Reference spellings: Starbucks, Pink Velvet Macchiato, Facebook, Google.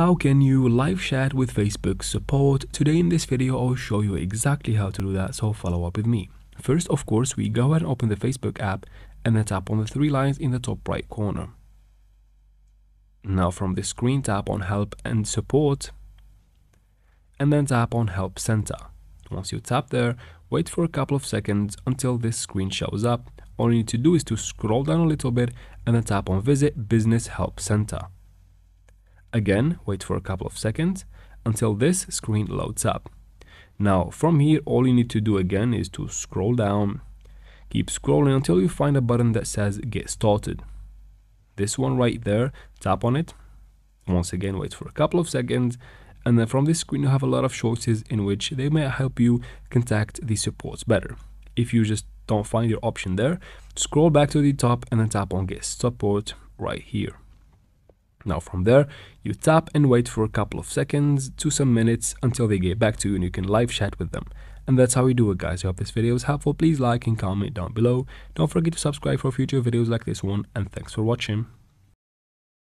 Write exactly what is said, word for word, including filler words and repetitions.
How can you live chat with Facebook support? Today in this video, I'll show you exactly how to do that, so follow up with me. First, of course, we go ahead and open the Facebook app and then tap on the three lines in the top right corner. Now from the screen, tap on Help and Support and then tap on Help Center. Once you tap there, wait for a couple of seconds until this screen shows up. All you need to do is to scroll down a little bit and then tap on Visit Business Help Center. Again, wait for a couple of seconds until this screen loads up. Now from here, all you need to do again is to scroll down, keep scrolling until you find a button that says Get Started. This one right there, tap on it. Once again, wait for a couple of seconds, and then from this screen you have a lot of choices in which they may help you contact the supports better. If you just don't find your option there, scroll back to the top and then tap on Get Support right here. Now from there, you tap and wait for a couple of seconds to some minutes until they get back to you and you can live chat with them. And that's how we do it, guys. I hope this video was helpful. Please like and comment down below. Don't forget to subscribe for future videos like this one, and thanks for watching.